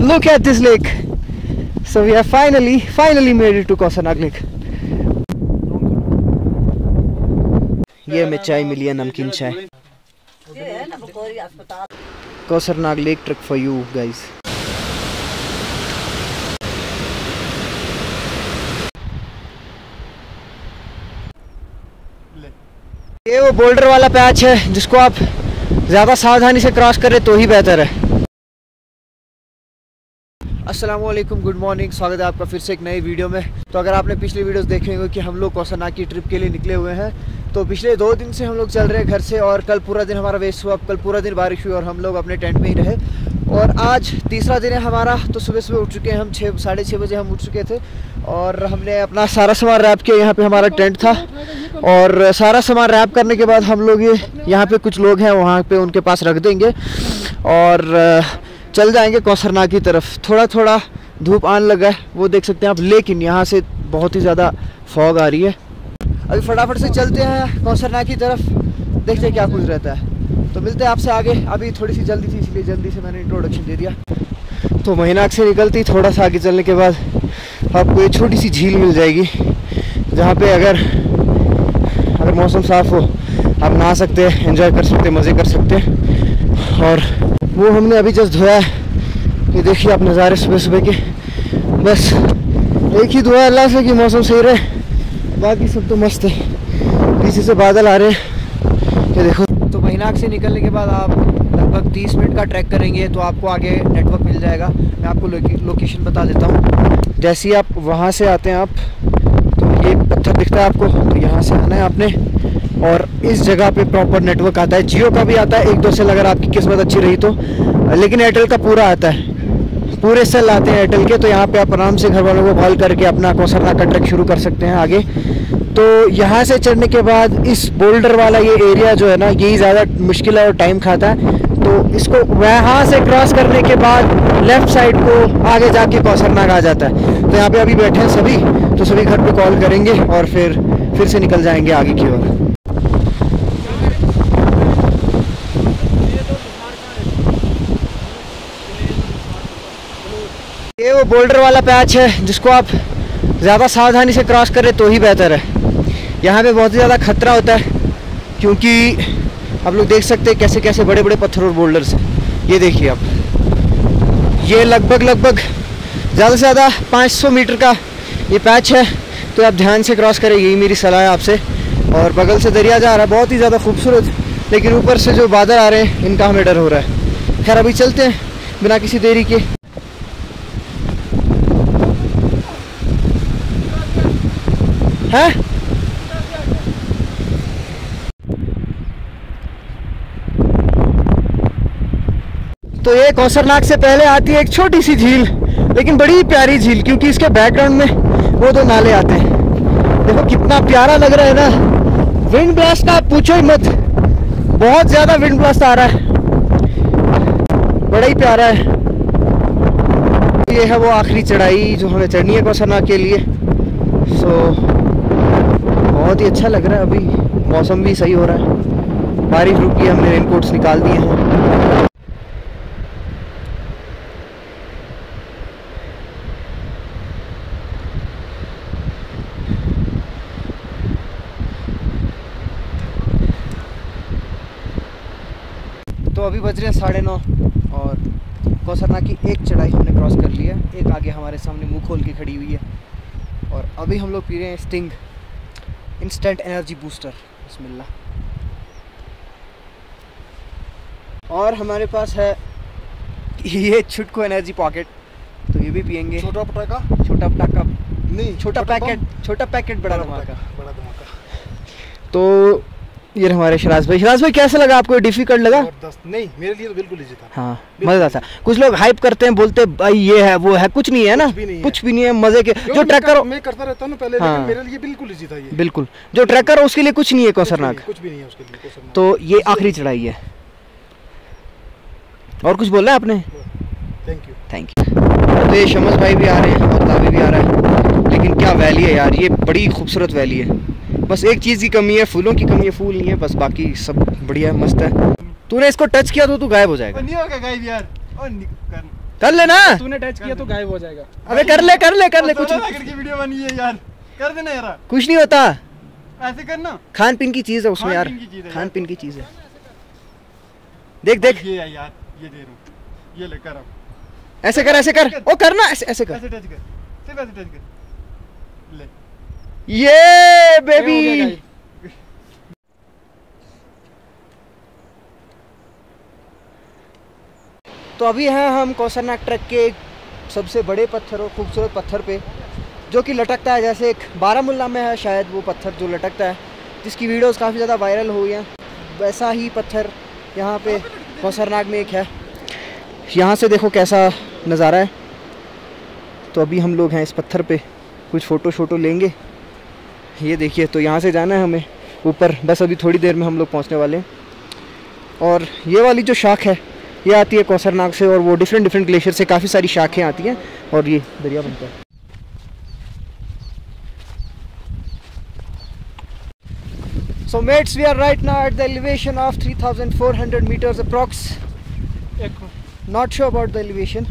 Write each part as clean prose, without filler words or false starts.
Look at this lake. So we have finally made it to Kausarnag Lake. ये हमें चाय मिली है, नमकीन चाय। Kausarnag Lake trek for you guys. ये वो बोल्डर वाला पैच है जिसको आप ज़्यादा सावधानी से क्रॉस करें तो ही बेहतर है। अस्सलामुअलैकुम, गुड मॉर्निंग, स्वागत है आपका फिर से एक नई वीडियो में। तो अगर आपने पिछली वीडियोस देखे होंगे कि हम लोग कौसरनाग की ट्रिप के लिए निकले हुए हैं, तो पिछले 2 दिन से हम लोग चल रहे हैं घर से और कल पूरा दिन हमारा वेस्ट हुआ। कल पूरा दिन बारिश हुई और हम लोग अपने टेंट में ही रहे और आज तीसरा दिन है हमारा। तो सुबह सुबह उठ चुके हैं हम, 6:30 बजे हम उठ चुके थे और हमने अपना सारा सामान रैप किया। यहाँ पे हमारा टेंट था और सारा सामान रैप करने के बाद हम लोग यहाँ पे कुछ लोग हैं वहाँ पे उनके पास रख देंगे और चल जाएंगे कौसरनाग की तरफ। थोड़ा थोड़ा धूप आने लगा है, वो देख सकते हैं आप, लेकिन यहाँ से बहुत ही ज़्यादा फॉग आ रही है। अभी फटाफट से चलते हैं कौसरनाग की तरफ, देखते हैं क्या कुछ रहता है। तो मिलते हैं आपसे आगे। अभी थोड़ी सी जल्दी थी इसलिए जल्दी से मैंने इंट्रोडक्शन दे दिया। तो महीनाग से निकलती थोड़ा सा आगे चलने के बाद आपको एक छोटी सी झील मिल जाएगी जहाँ पे अगर मौसम साफ़ हो आप नहा सकते हैं, एंजॉय कर सकते हैं, मज़े कर सकते हैं। और वो हमने अभी जस्ट धोया है, ये देखिए आप नज़ारे सुबह सुबह के। बस एक ही दुआ अल्लाह से कि मौसम सही रहे, बाकी सब तो मस्त है। पीछे से बादल आ रहे हैं, ये देखो। तो महीनाग से निकलने के बाद आप लगभग 30 मिनट का ट्रैक करेंगे तो आपको आगे नेटवर्क मिल जाएगा। मैं आपको लोकेशन बता देता हूँ। जैसे ही आप वहाँ से आते हैं आप, तो ये पत्थर दिखता है आपको, तो यहाँ से आना है आपने और इस जगह पे प्रॉपर नेटवर्क आता है। जियो का भी आता है 1-2 सेल अगर आपकी किस्मत अच्छी रही तो, लेकिन एयरटेल का पूरा आता है, पूरे सेल आते हैं एयरटेल के। तो यहाँ पे आप आराम से घर वालों को कॉल करके अपना कौसरनाग का ट्रैक शुरू कर सकते हैं आगे। तो यहाँ से चढ़ने के बाद इस बोल्डर वाला ये एरिया जो है ना, यही ज़्यादा मुश्किल है और टाइम खाता है। तो इसको वहाँ से क्रॉस करने के बाद लेफ़्ट साइड को आगे जाके कौसरनाग आ जाता है। तो यहाँ पर अभी बैठे हैं सभी, तो सभी घर पर कॉल करेंगे और फिर से निकल जाएँगे आगे की ओर। ये वो बोल्डर वाला पैच है जिसको आप ज़्यादा सावधानी से क्रॉस करें तो ही बेहतर है। यहाँ पे बहुत ही ज़्यादा खतरा होता है क्योंकि आप लोग देख सकते हैं कैसे कैसे बड़े बड़े पत्थर और बोल्डर्स हैं। ये देखिए आप, ये लगभग ज़्यादा से ज़्यादा 500 मीटर का ये पैच है, तो आप ध्यान से क्रॉस करें, यही मेरी सलाह है आपसे। और बगल से दरिया जा रहा है, बहुत ही ज़्यादा खूबसूरत, लेकिन ऊपर से जो बादल आ रहे हैं इनका हमें डर हो रहा है। खैर अभी चलते हैं बिना किसी देरी के। है तो ये कौसरनाग से पहले आती है एक छोटी सी झील, लेकिन बड़ी प्यारी झील, क्योंकि इसके बैकग्राउंड में वो 2 नाले आते हैं। देखो कितना प्यारा लग रहा है ना। विंड ब्लास्ट का पूछो ही मत, बहुत ज्यादा विंड ब्लास्ट आ रहा है, बड़ा ही प्यारा है। ये है वो आखिरी चढ़ाई जो हमें चढ़नी है कौसरनाग के लिए। सो बहुत ही अच्छा लग रहा है, अभी मौसम भी सही हो रहा है, बारिश रुकी, हमने रेनकोट्स निकाल दिए हैं। तो अभी बज रहे हैं 9:30 और कौसरनाग की एक चढ़ाई हमने क्रॉस कर लिया है। एक आगे हमारे सामने मुंह खोल के खड़ी हुई है और अभी हम लोग पी रहे हैं स्टिंग इंस्टेंट एनर्जी बूस्टर, बिस्मिल्लाह। और हमारे पास है ये छुटको एनर्जी पॉकेट, तो ये भी पियेंगे। छोटा पटाखा नहीं, छोटा पैकेट बड़ा धमाका। तो ये हमारे शिराज भाई कैसा लगा आपको? डिफिकल्ट लगा? नहीं, मेरे लिए तो बिल्कुल इजी था। हाँ, मजेदार था। कुछ लोग हाइप करते हैं, बोलते हैं भाई ये है वो है, कुछ नहीं है ना, कुछ भी नहीं है। मजे के जो ट्रैकर मैं करता रहता हूं ना पहले, लेकिन मेरे लिए बिल्कुल इजी था ये। बिल्कुल जो ट्रैकर उसके लिए कुछ नहीं है कौसरनाग, कुछ भी नहीं है उसके लिए। तो ये आखिरी चढ़ाई है। और कुछ बोला है आपने? Thank you. तो ये शमस भाई भी आ रहे हैं और ताबी भी आ रहा है। लेकिन क्या वैली है यार, ये बड़ी खूबसूरत वैली है। बस एक चीज़ की कमी है, फूलों की कमी है, फूल नहीं है बस, बाकी सब बढ़िया मस्त है। तूने इसको टच किया तो तू गायब हो जाएगा। नहीं होगा गायब यार। कर ले ना, तूने टच किया तो गायब हो जाएगा। अबे कर ले कुछ वीडियो बनी है यार, कर देना यार, कुछ नहीं होता, ऐसे करना। खान पीन की चीज है उसमें यार, खान पीन की चीज है। देख ये यार, ये दे रहा, ये ले कर, अब ऐसे कर ओ करना, ऐसे कर, ऐसे टच कर, सिर्फ ऐसे टच कर ले, ये बेबी। तो अभी हैं हम कौसरनाग ट्रैक के एक सबसे बड़े पत्थर, खूबसूरत पत्थर पे, जो कि लटकता है जैसे एक बारामुल्ला में है शायद वो पत्थर जो लटकता है, जिसकी वीडियोस काफ़ी ज़्यादा वायरल हुई हैं। वैसा ही पत्थर यहाँ पे कौसरनाग में एक है। यहाँ से देखो कैसा नज़ारा है। तो अभी हम लोग हैं इस पत्थर पे, कुछ फ़ोटो लेंगे। ये देखिए, तो यहाँ से जाना है हमें ऊपर, बस अभी थोड़ी देर में हम लोग पहुँचने वाले हैं। और ये वाली जो शाख है ये आती है कौसरनाग से, और वो डिफरेंट ग्लेशियर से काफ़ी सारी शाखें आती हैं और ये दरिया बनता है। So mates, we are right now at the elevation of 3,400 meters approx. Not sure about the elevation,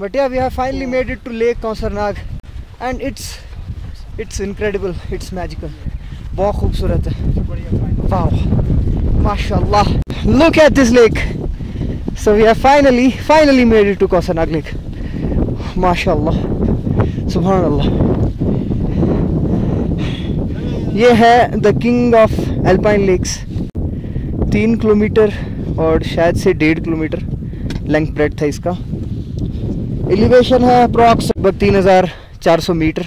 but yeah, we have finally made it to Lake Kausarnag, and it's incredible, it's magical. बहुत खूबसूरत है। Wow, mashallah. Look at this lake. So we have finally made it to Kausarnag Lake. Mashallah, subhanallah. ये है the king of alpine lakes. 3 kilometre और शायद से 1.5 kilometre length bread था इसका। एलिवेशन है अप्रॉक्स 3,400 मीटर।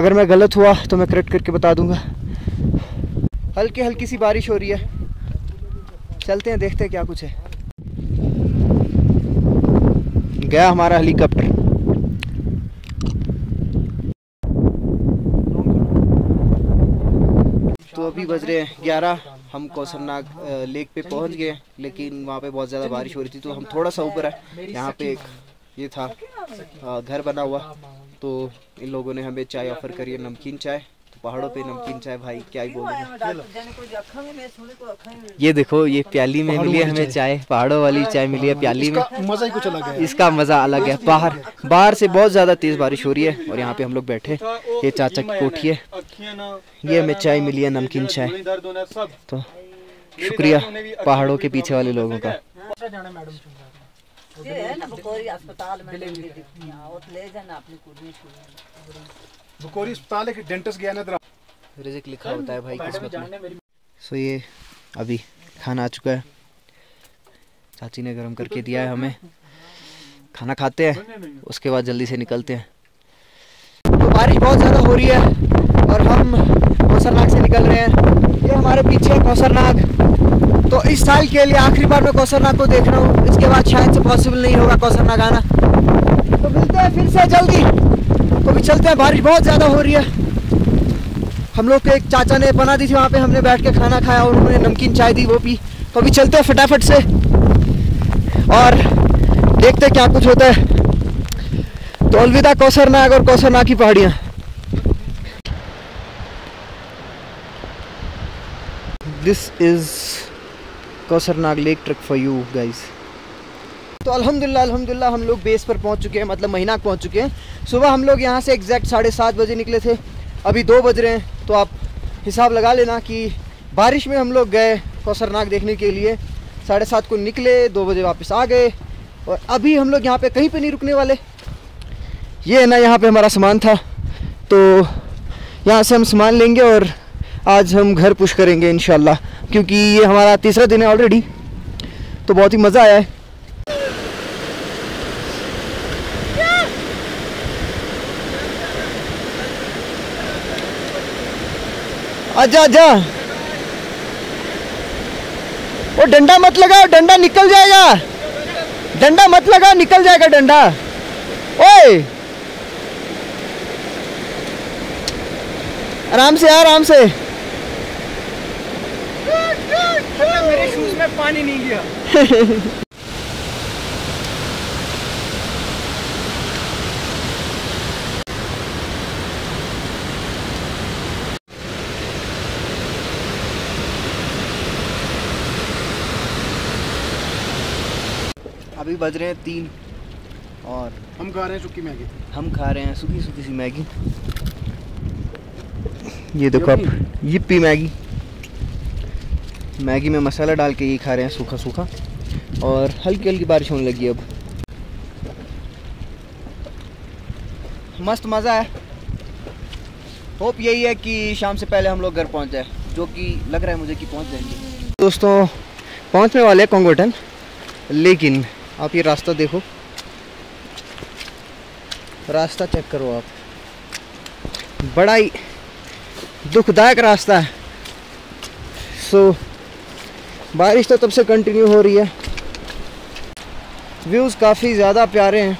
अगर मैं गलत हुआ तो मैं करेक्ट करके बता दूंगा। हल्की सी बारिश हो रही है, चलते हैं देखते हैं क्या कुछ है। गया हमारा हेलीकॉप्टर। तो अभी बज रहे हैं 11, हम कौसरनाग लेक पे पहुंच गए, लेकिन वहाँ पे बहुत ज़्यादा बारिश हो रही थी तो हम थोड़ा सा ऊपर आए। यहाँ पे एक ये था घर बना हुआ, तो इन लोगों ने हमें चाय ऑफर करी है, नमकीन चाय। तो पहाड़ों पे नमकीन चाय, भाई क्या ही बोलूं। ये देखो, ये प्याली में मिली है हमें चाय, पहाड़ों वाली चाय मिली है प्याली में। मज़ा ही कुछ अलग है, इसका मज़ा अलग है। बाहर से बहुत ज़्यादा तेज़ बारिश हो रही है और यहाँ पे हम लोग बैठे। ये चाचा की कोठी है, ये हमें चाय मिली है नमकीन चाय। तो शुक्रिया पहाड़ों के पीछे वाले लोगों का। बोकोरी हॉस्पिटल के डेंटिस्ट गया ना, रिज़्क लिखा होता है भाई किस्मत में। सो ये अभी खाना आ चुका है, चाची ने गर्म करके दिया है हमें। खाना खाते हैं, उसके बाद जल्दी से निकलते हैं। तो बारिश बहुत ज़्यादा हो रही है और हम कौसरनाग से निकल रहे हैं। ये हमारे पीछे है कौसरनाग। तो इस साल के लिए आखिरी बार मैं कौसरनाग को देख रहा हूँ, इसके बाद शायद से पॉसिबल नहीं होगा कौसरनाग आना। तो मिलते हैं फिर से जल्दी। अभी चलते हैं, बारिश बहुत ज़्यादा हो रही है। हम लोग के एक चाचा ने बना दी थी, वहाँ पे हमने बैठ के खाना खाया और उन्होंने नमकीन चाय दी, वो भी। तो अभी चलते हैं फटाफट से और देखते हैं क्या कुछ होता है। तो अलविदा कौसरनाग और कौसरनाग की पहाड़ियाँ। This is Kausarnag lake trek for you guys. तो अल्हम्दुलिल्लाह हम लोग बेस पर पहुंच चुके हैं, मतलब महीना पहुंच चुके हैं। सुबह हम लोग यहां से एग्जैक्ट 7:30 बजे निकले थे, अभी 2 बज रहे हैं। तो आप हिसाब लगा लेना कि बारिश में हम लोग गए कौसरनाग देखने के लिए, 7:30 को निकले, 2 बजे वापस आ गए। और अभी हम लोग यहाँ पे कहीं पे नहीं रुकने वाले। ये है ना, यहाँ पे हमारा सामान था, तो यहाँ से हम सामान लेंगे और आज हम घर पुश करेंगे इंशाल्लाह, क्योंकि ये हमारा 3रा दिन है ऑलरेडी। तो बहुत ही मज़ा आया है। आजा वो डंडा मत लगाओ, डंडा निकल जाएगा। डंडा मत लगाओ, निकल जाएगा डंडा। ओए आराम से यार, आराम से। मेरे शूज में पानी नहीं गया। बज रहे हैं 3 और हम खा रहे हैं सूखी मैगी, हम खा रहे हैं सूखी सूखी सी मैगी। ये देखो आप, यिप्पी मैगी, मैगी में मसाला डाल के ये खा रहे हैं सूखा सूखा। और हल्की हल्की बारिश होने लगी अब, मस्त मज़ा है। होप यही है कि शाम से पहले हम लोग घर पहुंच जाए, जो कि लग रहा है मुझे कि पहुंच जाएंगे। दोस्तों पहुंचने वाले हैं कोंगोटन, लेकिन आप ये रास्ता देखो, रास्ता चेक करो आप, बड़ा ही दुखदायक रास्ता है। सो बारिश तो तब से कंटिन्यू हो रही है। व्यूज़ काफ़ी ज़्यादा प्यारे हैं,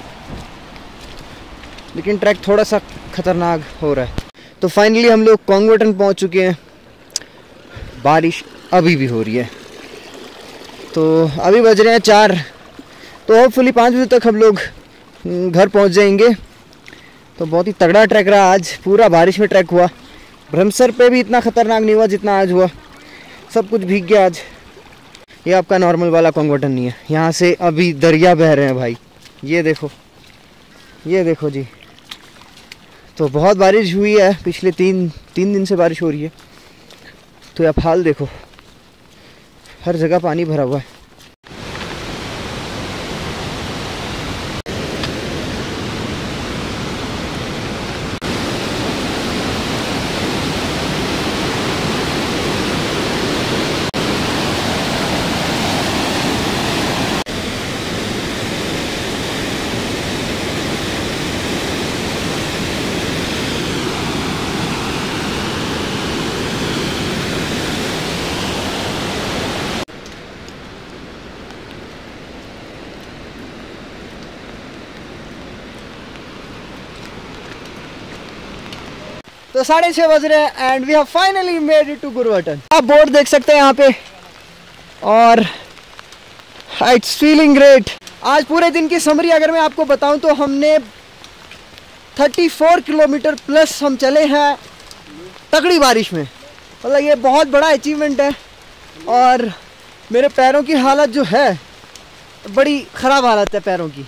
लेकिन ट्रैक थोड़ा सा ख़तरनाक हो रहा है। तो फाइनली हम लोग कोंगोटन पहुंच चुके हैं, बारिश अभी भी हो रही है। तो अभी बज रहे हैं 4, तो होपफुली 5 बजे तक हम लोग घर पहुंच जाएंगे। तो बहुत ही तगड़ा ट्रैक रहा आज, पूरा बारिश में ट्रैक हुआ। भ्रमसर पे भी इतना ख़तरनाक नहीं हुआ जितना आज हुआ, सब कुछ भीग गया आज। ये आपका नॉर्मल वाला कोंगोटन नहीं है, यहाँ से अभी दरिया बह रहे हैं भाई, ये देखो, ये देखो जी। तो बहुत बारिश हुई है, पिछले तीन दिन से बारिश हो रही है। तो आप हाल देखो, हर जगह पानी भरा हुआ है। तो 6:30 बज रहे हैं and we have finally made it to Guruwatan. आप बोर्ड देख सकते हैं यहाँ पे, और इट्स फीलिंग ग्रेट। आज पूरे दिन की समरी अगर मैं आपको बताऊं तो हमने 34 किलोमीटर प्लस हम चले हैं तगड़ी बारिश में, मतलब ये बहुत बड़ा अचीवमेंट है। और मेरे पैरों की हालत जो है, बड़ी ख़राब हालत है पैरों की,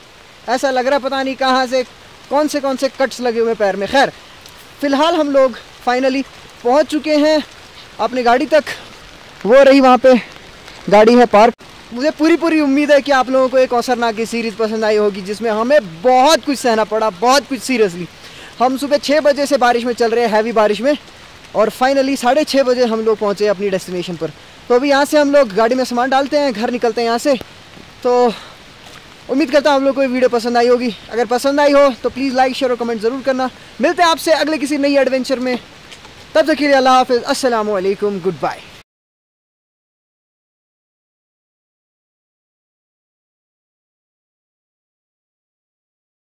ऐसा लग रहा है पता नहीं कहाँ से कौन से कट्स लगे हुए पैर में। खैर फ़िलहाल हम लोग फाइनली पहुंच चुके हैं अपनी गाड़ी तक, वो रही वहाँ पे गाड़ी है पार्क। मुझे पूरी उम्मीद है कि आप लोगों को एक कौसरनाग की सीरीज़ पसंद आई होगी, जिसमें हमें बहुत कुछ सहना पड़ा, बहुत कुछ। सीरियसली हम सुबह 6 बजे से बारिश में चल रहे हैं, हैवी बारिश में, और फाइनली 6:30 बजे हम लोग पहुँचे अपनी डेस्टिनेशन पर। तो अभी यहाँ से हम लोग गाड़ी में सामान डालते हैं, घर निकलते हैं यहाँ से। तो उम्मीद करता हूँ आप लोगों को ये वीडियो पसंद आई होगी। अगर पसंद आई हो तो प्लीज़ लाइक, शेयर और कमेंट ज़रूर करना। मिलते हैं आपसे अगले किसी नई एडवेंचर में, तब तक के लिए अल्लाह हाफ़िज़, अस्सलामु अलैकुम, गुड बाय।